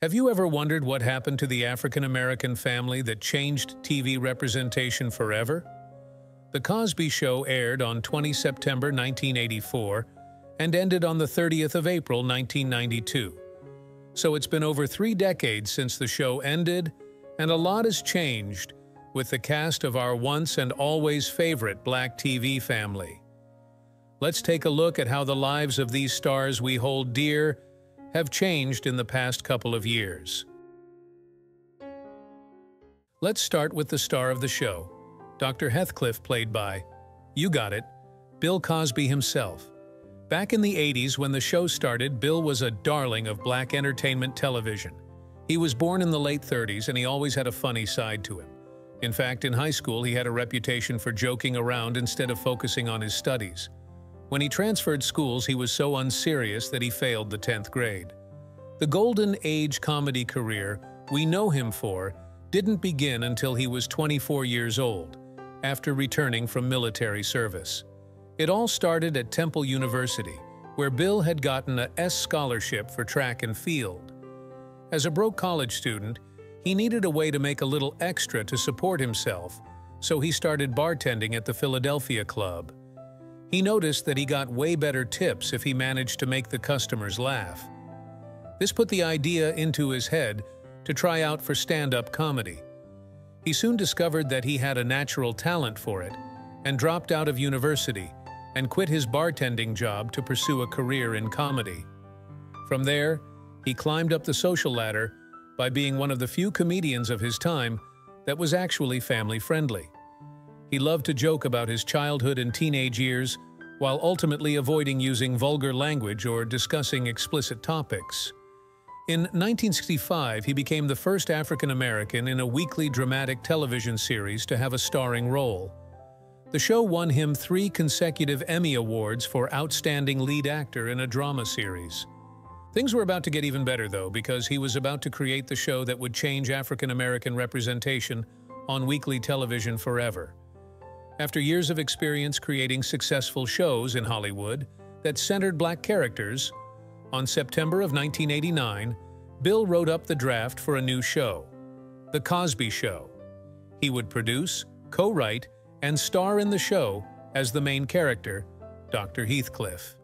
Have you ever wondered what happened to the African-American family that changed TV representation forever? The Cosby Show aired on 20 September 1984 and ended on the 30th of April 1992. So it's been over 3 decades since the show ended, and a lot has changed with the cast of our once and always favorite black TV family. Let's take a look at how the lives of these stars we hold dear have changed in the past couple of years. Let's start with the star of the show, Dr. Heathcliff, played by, you got it, Bill Cosby himself. Back in the 80s when the show started, Bill was a darling of black entertainment television. He was born in the late 30s and he always had a funny side to him. In fact, in high school he had a reputation for joking around instead of focusing on his studies. When he transferred schools, he was so unserious that he failed the 10th grade. The golden age comedy career we know him for didn't begin until he was 24 years old, after returning from military service. It all started at Temple University, where Bill had gotten a S scholarship for track and field. As a broke college student, he needed a way to make a little extra to support himself, so he started bartending at the Philadelphia Club. He noticed that he got way better tips if he managed to make the customers laugh. This put the idea into his head to try out for stand-up comedy. He soon discovered that he had a natural talent for it and dropped out of university and quit his bartending job to pursue a career in comedy. From there, he climbed up the social ladder by being one of the few comedians of his time that was actually family-friendly. He loved to joke about his childhood and teenage years while ultimately avoiding using vulgar language or discussing explicit topics. In 1965, he became the first African-American in a weekly dramatic television series to have a starring role. The show won him 3 consecutive Emmy Awards for Outstanding Lead Actor in a Drama Series. Things were about to get even better, though, because he was about to create the show that would change African-American representation on weekly television forever. After years of experience creating successful shows in Hollywood that centered black characters, on September of 1989, Bill wrote up the draft for a new show, The Cosby Show. He would produce, co-write, and star in the show as the main character, Dr. Heathcliff.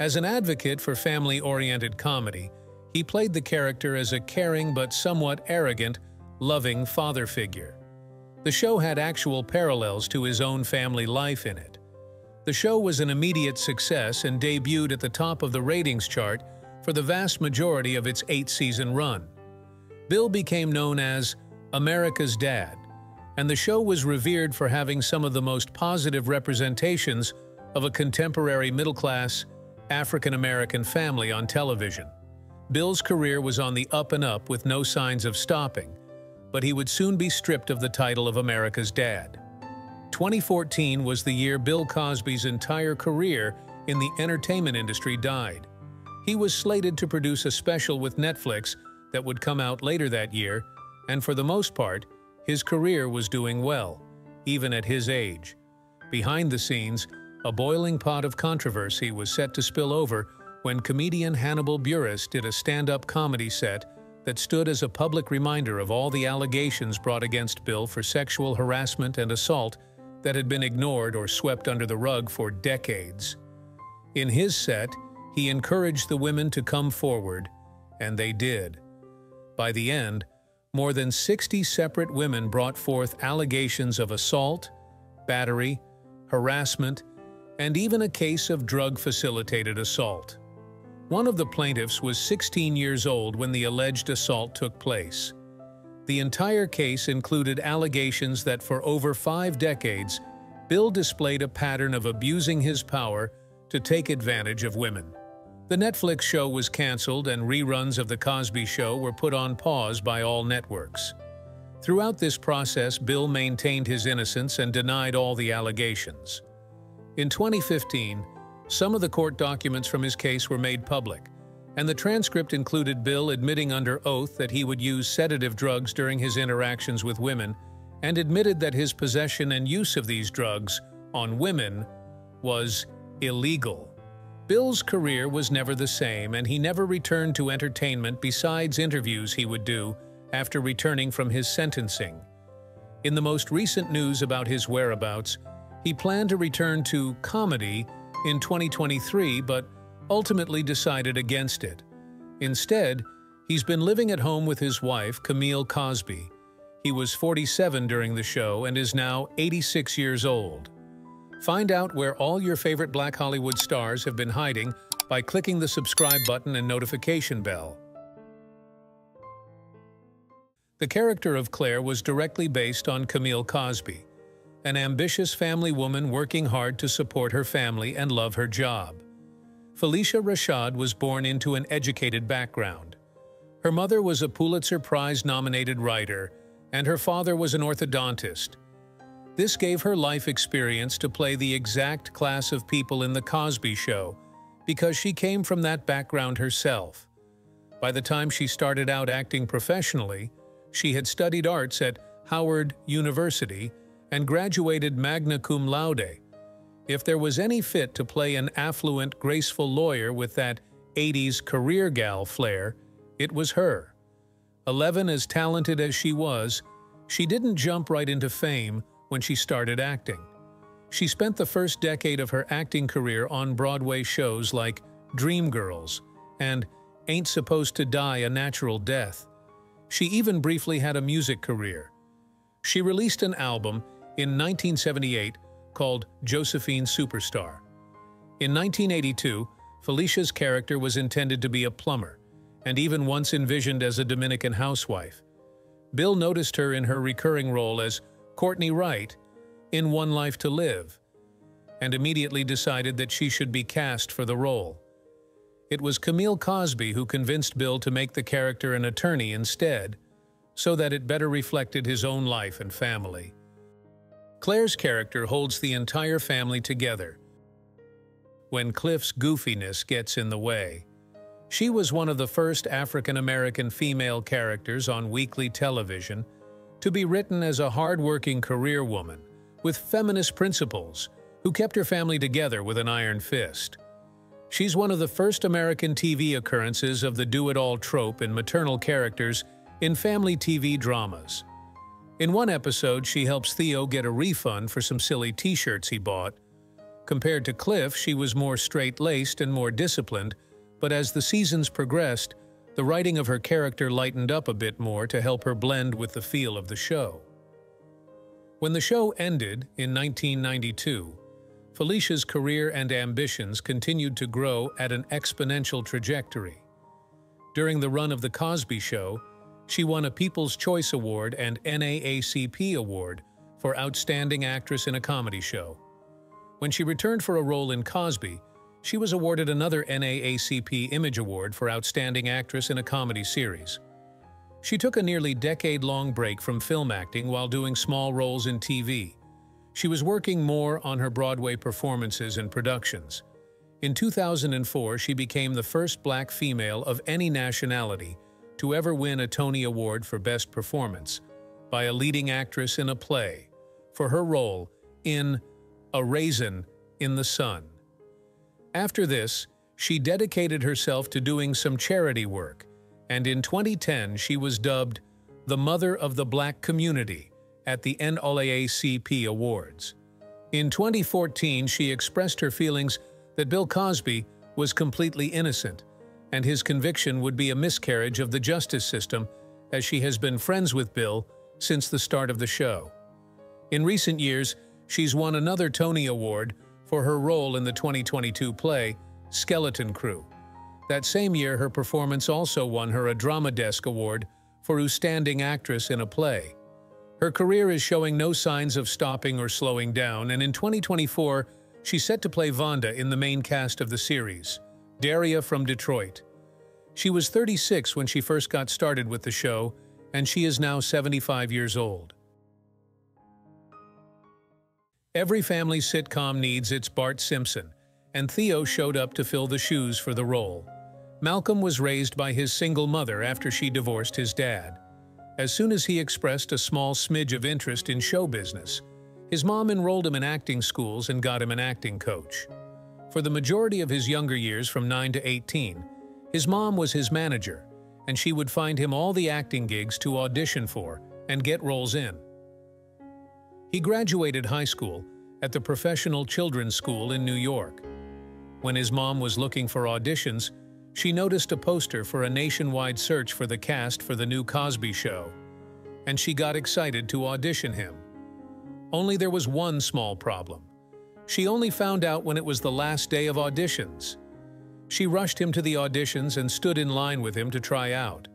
As an advocate for family-oriented comedy, he played the character as a caring but somewhat arrogant, loving father figure. The show had actual parallels to his own family life in it. The show was an immediate success and debuted at the top of the ratings chart for the vast majority of its 8-season run. Bill became known as America's Dad, and the show was revered for having some of the most positive representations of a contemporary middle-class African-American family on television. Bill's career was on the up and up with no signs of stopping, but he would soon be stripped of the title of America's Dad. 2014 was the year Bill Cosby's entire career in the entertainment industry died. He was slated to produce a special with Netflix that would come out later that year, and for the most part, his career was doing well, even at his age. Behind the scenes, a boiling pot of controversy was set to spill over when comedian Hannibal Buress did a stand-up comedy set that stood as a public reminder of all the allegations brought against Bill for sexual harassment and assault that had been ignored or swept under the rug for decades. In his set, he encouraged the women to come forward, and they did. By the end, more than 60 separate women brought forth allegations of assault, battery, harassment, and even a case of drug-facilitated assault. One of the plaintiffs was 16 years old when the alleged assault took place. The entire case included allegations that for over 5 decades, Bill displayed a pattern of abusing his power to take advantage of women. The Netflix show was canceled and reruns of The Cosby Show were put on pause by all networks. Throughout this process, Bill maintained his innocence and denied all the allegations. In 2015, some of the court documents from his case were made public, and the transcript included Bill admitting under oath that he would use sedative drugs during his interactions with women, and admitted that his possession and use of these drugs on women was illegal. Bill's career was never the same, and he never returned to entertainment besides interviews he would do after returning from his sentencing. In the most recent news about his whereabouts, he planned to return to comedy in 2023, but ultimately decided against it. Instead, he's been living at home with his wife, Camille Cosby. He was 47 during the show and is now 86 years old. Find out where all your favorite Black Hollywood stars have been hiding by clicking the subscribe button and notification bell. The character of Claire was directly based on Camille Cosby, an ambitious family woman working hard to support her family and love her job. Felicia Rashad was born into an educated background. Her mother was a Pulitzer Prize-nominated writer, and her father was an orthodontist. This gave her life experience to play the exact class of people in The Cosby Show, because she came from that background herself. By the time she started out acting professionally, she had studied arts at Howard University and graduated magna cum laude. If there was any fit to play an affluent, graceful lawyer with that 80s career gal flair, it was her. 11, as talented as she was, she didn't jump right into fame when she started acting. She spent the first decade of her acting career on Broadway shows like Dreamgirls and Ain't Supposed to Die a Natural Death. She even briefly had a music career. She released an album in 1978 called Josephine Superstar. In 1982, Felicia's character was intended to be a plumber, and even once envisioned as a Dominican housewife. Bill noticed her in her recurring role as Courtney Wright in One Life to Live, and immediately decided that she should be cast for the role. It was Camille Cosby who convinced Bill to make the character an attorney instead, so that it better reflected his own life and family. Claire's character holds the entire family together when Cliff's goofiness gets in the way. She was one of the first African-American female characters on weekly television to be written as a hard-working career woman with feminist principles who kept her family together with an iron fist. She's one of the first American TV occurrences of the do-it-all trope in maternal characters in family TV dramas. In one episode, she helps Theo get a refund for some silly t-shirts he bought. Compared to Cliff, she was more straight-laced and more disciplined, but as the seasons progressed, the writing of her character lightened up a bit more to help her blend with the feel of the show. When the show ended in 1992, Felicia's career and ambitions continued to grow at an exponential trajectory. During the run of The Cosby Show, she won a People's Choice Award and NAACP Award for Outstanding Actress in a Comedy Show. When she returned for a role in Cosby, she was awarded another NAACP Image Award for Outstanding Actress in a Comedy Series. She took a nearly decade-long break from film acting while doing small roles in TV. She was working more on her Broadway performances and productions. In 2004, she became the first Black female of any nationality to ever win a Tony Award for Best Performance by a leading actress in a play for her role in A Raisin in the Sun. After this, she dedicated herself to doing some charity work, and in 2010 she was dubbed the Mother of the Black Community at the NAACP Awards. In 2014, she expressed her feelings that Bill Cosby was completely innocent, and his conviction would be a miscarriage of the justice system, as she has been friends with Bill since the start of the show. In recent years, she's won another Tony Award for her role in the 2022 play Skeleton Crew. That same year, her performance also won her a Drama Desk Award for Outstanding Actress in a Play. Her career is showing no signs of stopping or slowing down, and in 2024, she's set to play Vonda in the main cast of the series, Daria from Detroit. She was 36 when she first got started with the show, and she is now 75 years old. Every family sitcom needs its Bart Simpson, and Theo showed up to fill the shoes for the role. Malcolm was raised by his single mother after she divorced his dad. As soon as he expressed a small smidge of interest in show business, his mom enrolled him in acting schools and got him an acting coach. For the majority of his younger years, from 9 to 18, his mom was his manager, and she would find him all the acting gigs to audition for and get roles in. He graduated high school at the Professional Children's School in New York. When his mom was looking for auditions, she noticed a poster for a nationwide search for the cast for the new Cosby Show, and she got excited to audition him. Only there was one small problem. She only found out when it was the last day of auditions. She rushed him to the auditions and stood in line with him to try out.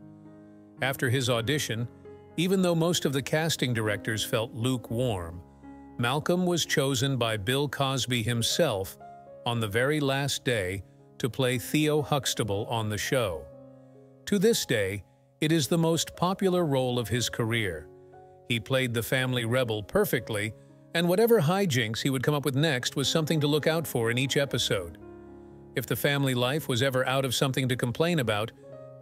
After his audition, even though most of the casting directors felt lukewarm, Malcolm was chosen by Bill Cosby himself on the very last day to play Theo Huxtable on the show. To this day, it is the most popular role of his career. He played the family rebel perfectly, and whatever hijinks he would come up with next was something to look out for in each episode. If the family life was ever out of something to complain about,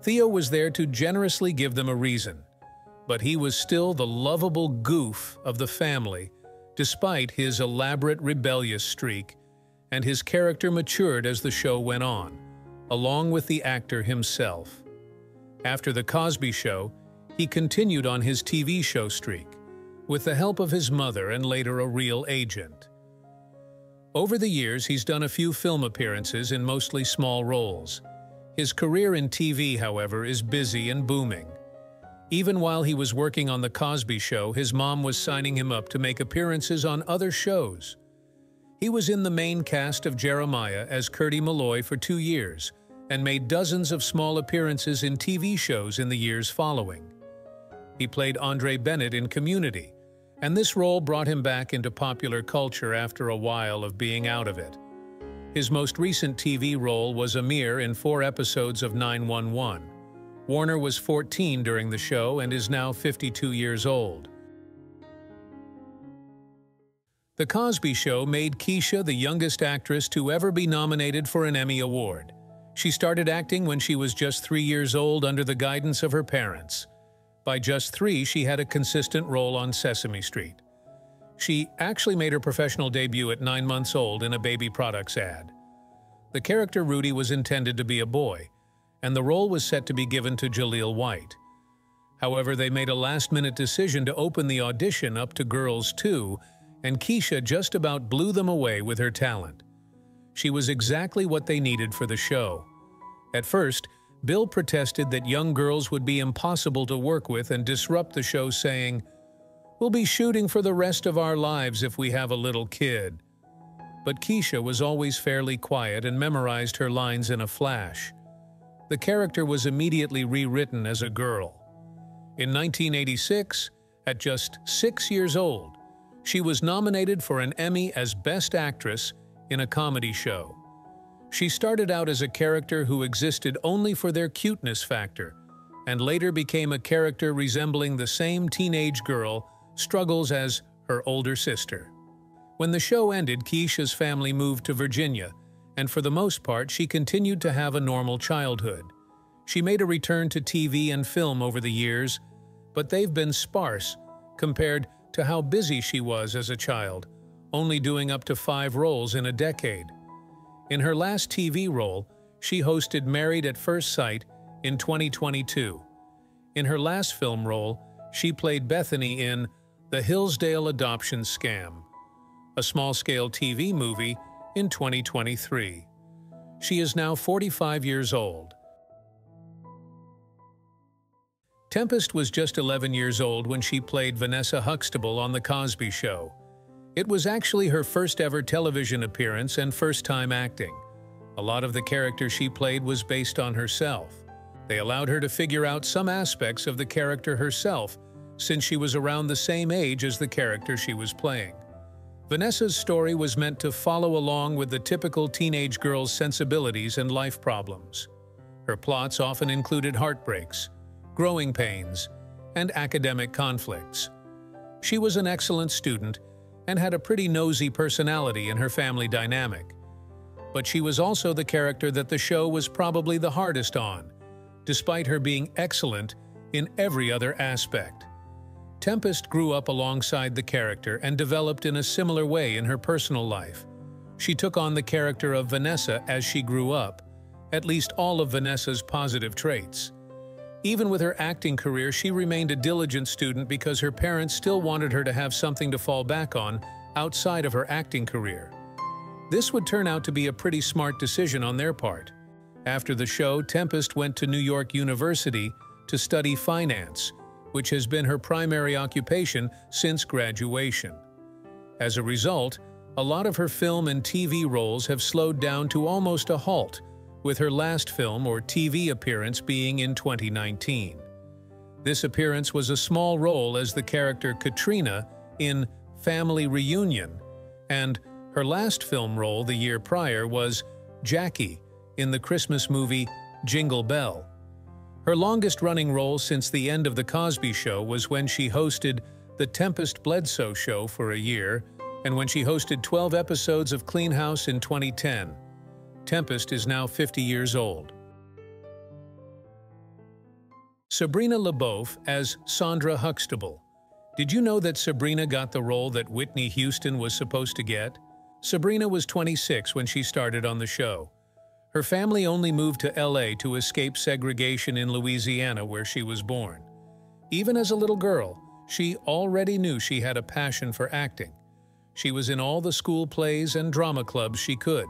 Theo was there to generously give them a reason. But he was still the lovable goof of the family, despite his elaborate rebellious streak, and his character matured as the show went on, along with the actor himself. After The Cosby Show, he continued on his TV show streak, with the help of his mother and later a real agent. Over the years, he's done a few film appearances in mostly small roles. His career in TV, however, is busy and booming. Even while he was working on The Cosby Show, his mom was signing him up to make appearances on other shows. He was in the main cast of Jeremiah as Curtie Malloy for 2 years and made dozens of small appearances in TV shows in the years following. He played Andre Bennett in Community, and this role brought him back into popular culture after a while of being out of it. His most recent TV role was Amir in 4 episodes of 9-1-1. Warner was 14 during the show and is now 52 years old. The Cosby Show made Keisha the youngest actress to ever be nominated for an Emmy Award. She started acting when she was just 3 years old under the guidance of her parents. By just 3, she had a consistent role on Sesame Street. She actually made her professional debut at 9 months old in a baby products ad. The character Rudy was intended to be a boy, and the role was set to be given to Jaleel White. However, they made a last-minute decision to open the audition up to girls too, and Keisha just about blew them away with her talent. She was exactly what they needed for the show. At first, Bill protested that young girls would be impossible to work with and disrupt the show, saying, "We'll be shooting for the rest of our lives if we have a little kid." But Keisha was always fairly quiet and memorized her lines in a flash. The character was immediately rewritten as a girl. In 1986, at just 6 years old, she was nominated for an Emmy as Best Actress in a Comedy Show. She started out as a character who existed only for their cuteness factor, and later became a character resembling the same teenage girl struggles as her older sister. When the show ended, Keisha's family moved to Virginia, and for the most part, she continued to have a normal childhood. She made a return to TV and film over the years, but they've been sparse compared to how busy she was as a child, only doing up to 5 roles in a decade. In her last TV role, she hosted Married at First Sight in 2022. In her last film role, she played Bethany in The Hillsdale Adoption Scam, a small-scale TV movie in 2023. She is now 45 years old. Tempest was just 11 years old when she played Vanessa Huxtable on The Cosby Show. It was actually her first ever television appearance and first time acting. A lot of the character she played was based on herself. They allowed her to figure out some aspects of the character herself, since she was around the same age as the character she was playing. Vanessa's story was meant to follow along with the typical teenage girl's sensibilities and life problems. Her plots often included heartbreaks, growing pains, and academic conflicts. She was an excellent student and had a pretty nosy personality in her family dynamic. But she was also the character that the show was probably the hardest on, despite her being excellent in every other aspect. Tempest grew up alongside the character and developed in a similar way in her personal life. She took on the character of Vanessa as she grew up, at least all of Vanessa's positive traits. Even with her acting career, she remained a diligent student because her parents still wanted her to have something to fall back on outside of her acting career. This would turn out to be a pretty smart decision on their part. After the show, Tempest went to New York University to study finance, which has been her primary occupation since graduation. As a result, a lot of her film and TV roles have slowed down to almost a halt, with her last film or TV appearance being in 2019. This appearance was a small role as the character Katrina in Family Reunion, and her last film role the year prior was Jackie in the Christmas movie Jingle Bell. Her longest-running role since the end of The Cosby Show was when she hosted The Tempest Bledsoe Show for a year, and when she hosted 12 episodes of Clean House in 2010. Tempest is now 50 years old. Sabrina LeBeouf as Sandra Huxtable. Did you know that Sabrina got the role that Whitney Houston was supposed to get? Sabrina was 26 when she started on the show. Her family only moved to LA to escape segregation in Louisiana, where she was born. Even as a little girl, she already knew she had a passion for acting. She was in all the school plays and drama clubs she could.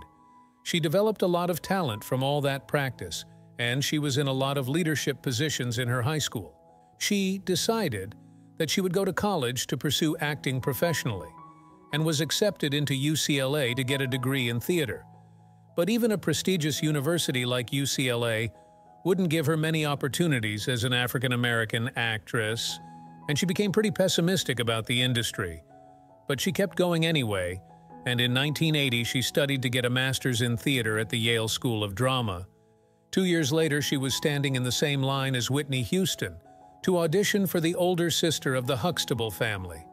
She developed a lot of talent from all that practice, and she was in a lot of leadership positions in her high school. She decided that she would go to college to pursue acting professionally, and was accepted into UCLA to get a degree in theater. But even a prestigious university like UCLA wouldn't give her many opportunities as an African-American actress, and she became pretty pessimistic about the industry. But she kept going anyway, and in 1980 she studied to get a master's in theater at the Yale School of Drama. 2 years later, she was standing in the same line as Whitney Houston to audition for the older sister of the Huxtable family.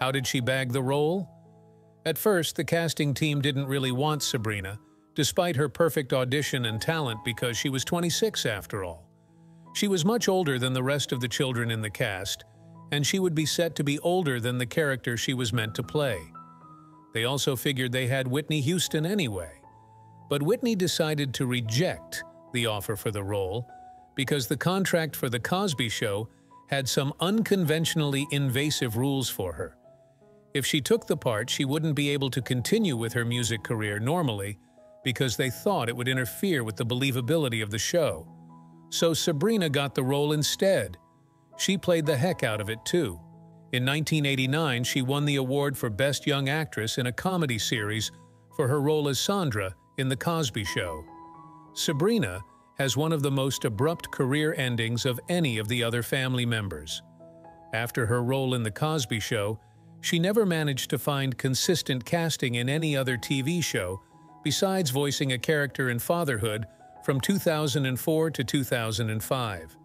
How did she bag the role? At first, the casting team didn't really want Sabrina, despite her perfect audition and talent, because she was 26 after all. She was much older than the rest of the children in the cast, and she would be set to be older than the character she was meant to play. They also figured they had Whitney Houston anyway. But Whitney decided to reject the offer for the role because the contract for The Cosby Show had some unconventionally invasive rules for her. If she took the part, she wouldn't be able to continue with her music career normally because they thought it would interfere with the believability of the show. So Sabrina got the role instead. She played the heck out of it too. In 1989, she won the award for Best Young Actress in a Comedy Series for her role as Sandra in The Cosby Show. Sabrina has one of the most abrupt career endings of any of the other family members. After her role in The Cosby Show, she never managed to find consistent casting in any other TV show besides voicing a character in Fatherhood from 2004 to 2005.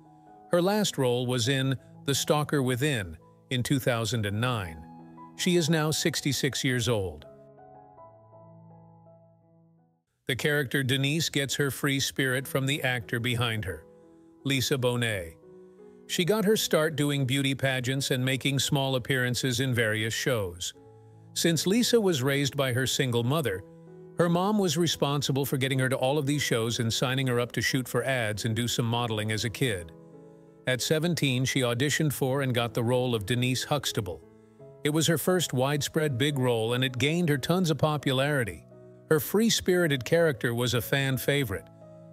Her last role was in The Stalker Within, in 2009. She is now 66 years old. The character Denise gets her free spirit from the actor behind her, Lisa Bonet. She got her start doing beauty pageants and making small appearances in various shows. Since Lisa was raised by her single mother, her mom was responsible for getting her to all of these shows and signing her up to shoot for ads and do some modeling as a kid. At 17, she auditioned for and got the role of Denise Huxtable. It was her first widespread big role, and it gained her tons of popularity. Her free-spirited character was a fan favorite,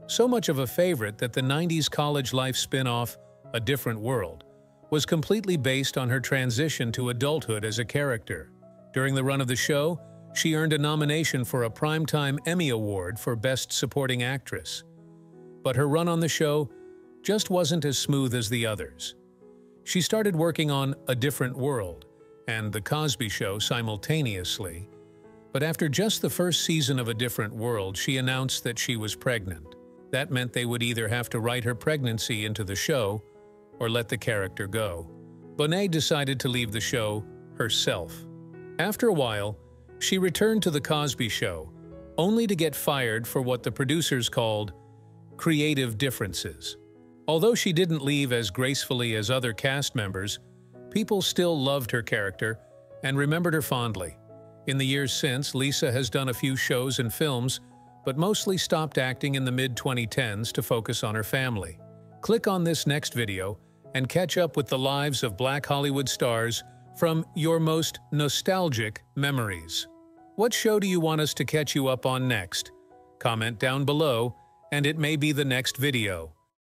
so much of a favorite that the 90s college life spin-off, A Different World, was completely based on her transition to adulthood as a character. During the run of the show, she earned a nomination for a Primetime Emmy Award for Best Supporting Actress. But her run on the show just wasn't as smooth as the others. She started working on A Different World and The Cosby Show simultaneously, but after just the first season of A Different World, she announced that she was pregnant. That meant they would either have to write her pregnancy into the show or let the character go. Bonet decided to leave the show herself. After a while, she returned to The Cosby Show, only to get fired for what the producers called creative differences. Although she didn't leave as gracefully as other cast members, people still loved her character and remembered her fondly. In the years since, Lisa has done a few shows and films, but mostly stopped acting in the mid-2010s to focus on her family. Click on this next video and catch up with the lives of Black Hollywood stars from your most nostalgic memories. What show do you want us to catch you up on next? Comment down below, and it may be the next video.